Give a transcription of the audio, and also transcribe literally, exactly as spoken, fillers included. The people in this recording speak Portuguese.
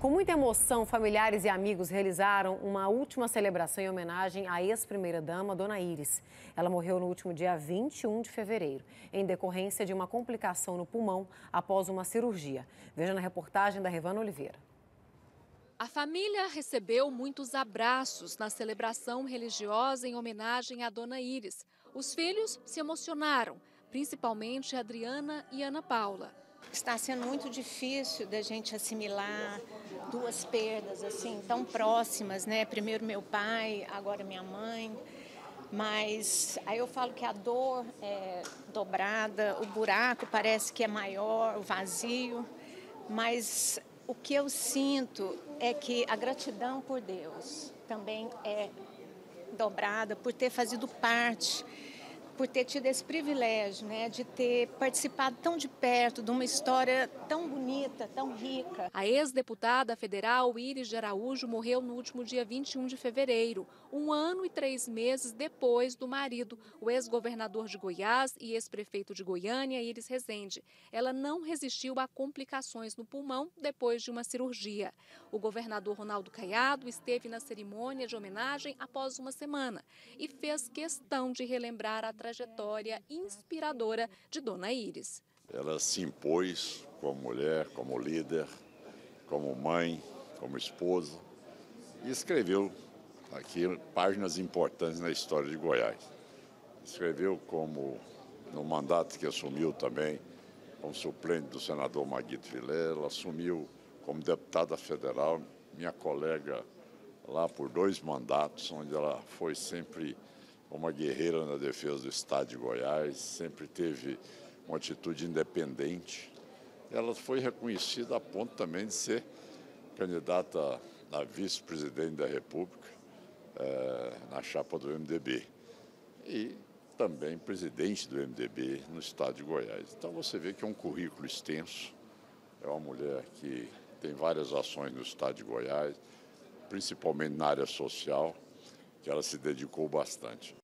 Com muita emoção, familiares e amigos realizaram uma última celebração em homenagem à ex-primeira-dama, Dona Iris. Ela morreu no último dia vinte e um de fevereiro, em decorrência de uma complicação no pulmão após uma cirurgia. Veja na reportagem da Rivana Oliveira. A família recebeu muitos abraços na celebração religiosa em homenagem à Dona Iris. Os filhos se emocionaram, principalmente Adriana e Ana Paula. Está sendo muito difícil da gente assimilar duas perdas assim tão próximas, né? Primeiro meu pai, agora minha mãe. Mas aí eu falo que a dor é dobrada, o buraco parece que é maior, o vazio. Mas o que eu sinto é que a gratidão por Deus também é dobrada por ter fazido parte, por ter tido esse privilégio, né, de ter participado tão de perto de uma história tão bonita, tão rica. A ex-deputada federal Iris de Araújo morreu no último dia vinte e um de fevereiro, um ano e três meses depois do marido, o ex-governador de Goiás e ex-prefeito de Goiânia, Iris Resende. Ela não resistiu a complicações no pulmão depois de uma cirurgia. O governador Ronaldo Caiado esteve na cerimônia de homenagem após uma semana e fez questão de relembrar a trajetória inspiradora de Dona Iris. Ela se impôs como mulher, como líder, como mãe, como esposa e escreveu aqui páginas importantes na história de Goiás. Escreveu como no mandato que assumiu também como suplente do senador Maguito Vilela, assumiu como deputada federal, minha colega lá por dois mandatos, onde ela foi sempre uma guerreira na defesa do estado de Goiás, sempre teve uma atitude independente. Ela foi reconhecida a ponto também de ser candidata a vice-presidente da República eh, na chapa do M D B e também presidente do M D B no estado de Goiás. Então você vê que é um currículo extenso, é uma mulher que tem várias ações no estado de Goiás, principalmente na área social, que ela se dedicou bastante.